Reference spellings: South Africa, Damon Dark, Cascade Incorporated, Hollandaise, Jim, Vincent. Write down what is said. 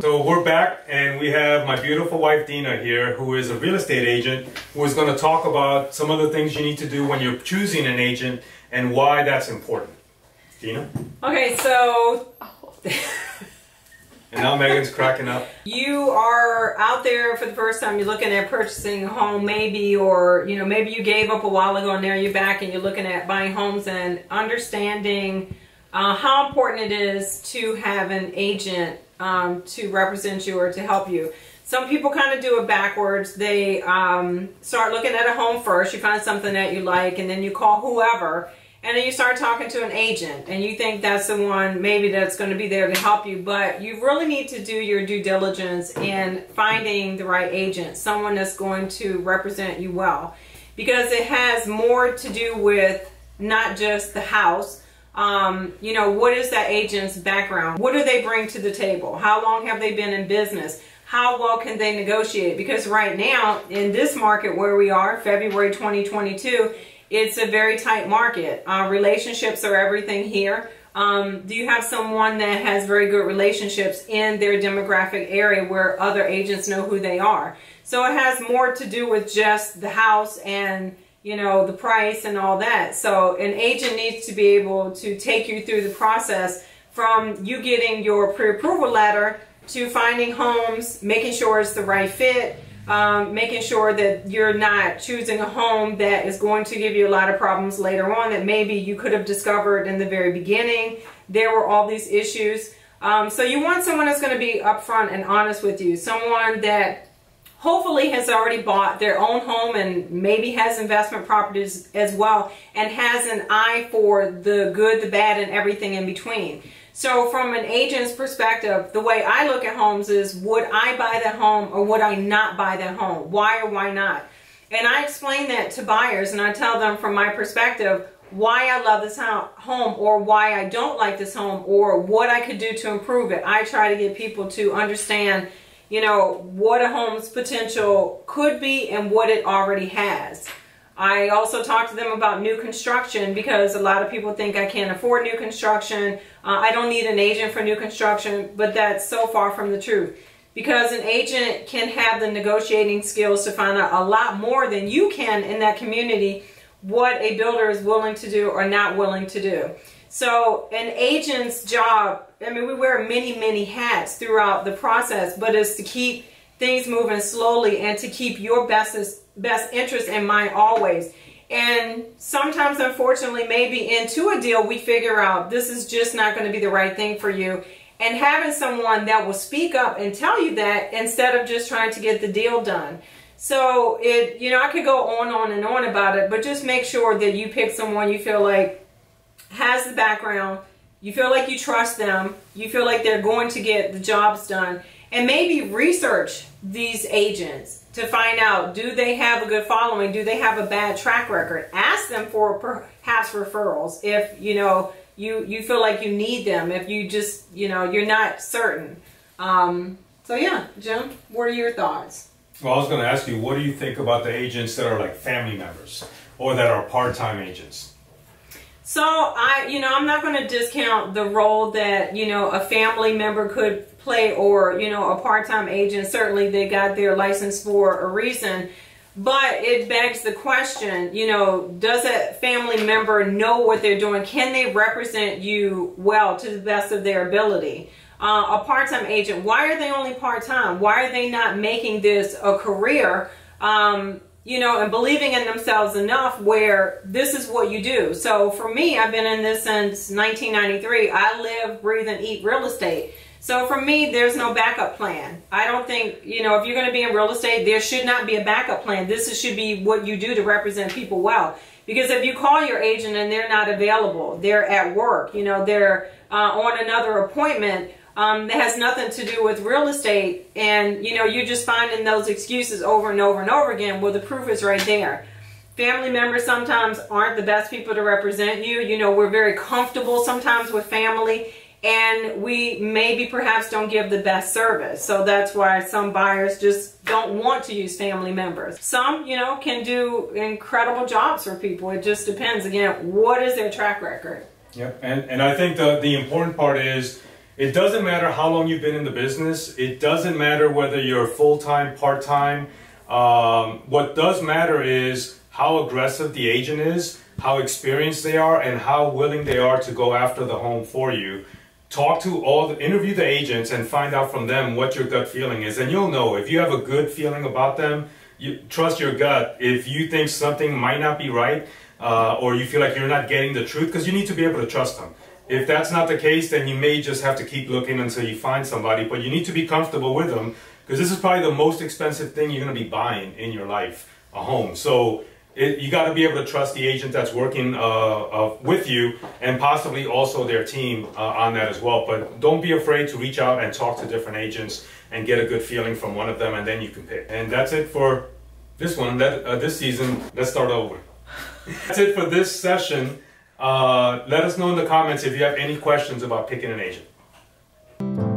So we're back, and we have my beautiful wife Dina here, who is a real estate agent, who is going to talk about some of the things you need to do when you're choosing an agent and why that's important. Dina? Okay, so... And now Megan's cracking up. You are out there for the first time, you're looking at purchasing a home maybe, or you know, maybe you gave up a while ago and now you're back and you're looking at buying homes, and understanding how important it is to have an agent to represent you or to help you. Some people kind of do it backwards. They start looking at a home first, you find something that you like, and then you call whoever, and then you start talking to an agent, and you think that's the one maybe that's going to be there to help you, but you really need to do your due diligence in finding the right agent, someone that's going to represent you well, because it has more to do with not just the house. You know, what is that agent's background? What do they bring to the table? How long have they been in business? How well can they negotiate? Because right now, in this market where we are, February 2022, it's a very tight market. Relationships are everything here. Do you have someone that has very good relationships in their demographic area where other agents know who they are? So it has more to do with just the house and, you know, the price and all that. So an agent needs to be able to take you through the process from you getting your pre-approval letter to finding homes, making sure it's the right fit, making sure that you're not choosing a home that is going to give you a lot of problems later on that maybe you could have discovered in the very beginning. There were all these issues. So you want someone that's going to be upfront and honest with you. Someone that hopefully has already bought their own home and maybe has investment properties as well, and has an eye for the good, the bad, and everything in between. So from an agent's perspective, the way I look at homes is, would I buy that home or would I not buy that home? Why or why not? And I explain that to buyers, and I tell them from my perspective why I love this home or why I don't like this home or what I could do to improve it. I try to get people to understand, you know, what a home's potential could be and what it already has. I also talk to them about new construction, because a lot of people think I can't afford new construction. I don't need an agent for new construction, but that's so far from the truth, because an agent can have the negotiating skills to find out a lot more than you can in that community, what a builder is willing to do or not willing to do. So an agent's job, I mean, we wear many, many hats throughout the process, but it's to keep things moving slowly and to keep your best interest in mind always. And sometimes, unfortunately, maybe into a deal we figure out this is just not going to be the right thing for you, and having someone that will speak up and tell you that instead of just trying to get the deal done. So it, you know, I could go on and on about it, but just make sure that you pick someone you feel like has the background, you feel like you trust them, you feel like they're going to get the jobs done, and maybe research these agents to find out, do they have a good following? Do they have a bad track record? Ask them for perhaps referrals if, you know, you feel like you need them, if you just, you know, you're not certain. So yeah, Jim, what are your thoughts? Well, I was going to ask you, what do you think about the agents that are like family members or that are part-time agents? So you know, I'm not going to discount the role that, you know, a family member could play, or, you know, a part-time agent. Certainly they got their license for a reason, but it begs the question, you know, does that family member know what they're doing? Can they represent you well to the best of their ability? A part-time agent, why are they only part-time? Why are they not making this a career? You know, and believing in themselves enough where this is what you do. So for me, I've been in this since 1993. I live, breathe, and eat real estate. So for me, there's no backup plan. I don't think, you know, if you're going to be in real estate, there should not be a backup plan. This should be what you do to represent people well. Because if you call your agent and they're not available, they're at work, you know, they're on another appointment, that has nothing to do with real estate, and you know, you're just finding those excuses over and over and over again. Well, the proof is right there. Family members sometimes aren't the best people to represent you. You know, we're very comfortable sometimes with family, and we maybe perhaps don't give the best service. So that's why some buyers just don't want to use family members. Some, you know, can do incredible jobs for people. It just depends, again, what is their track record? Yeah, and I think the important part is, it doesn't matter how long you've been in the business. It doesn't matter whether you're full-time, part-time. What does matter is how aggressive the agent is, how experienced they are, and how willing they are to go after the home for you. Talk to interview the agents and find out from them what your gut feeling is. And you'll know if you have a good feeling about them. You trust your gut. If you think something might not be right, or you feel like you're not getting the truth, because you need to be able to trust them. If that's not the case, then you may just have to keep looking until you find somebody, but you need to be comfortable with them, because this is probably the most expensive thing you're going to be buying in your life, a home. So you got to be able to trust the agent that's working with you, and possibly also their team on that as well. But don't be afraid to reach out and talk to different agents and get a good feeling from one of them, and then you can pick. And that's it for this one, this season. Let's start over. That's it for this session. Let us know in the comments if you have any questions about picking an agent.